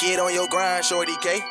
Get on your grind, Shorty K.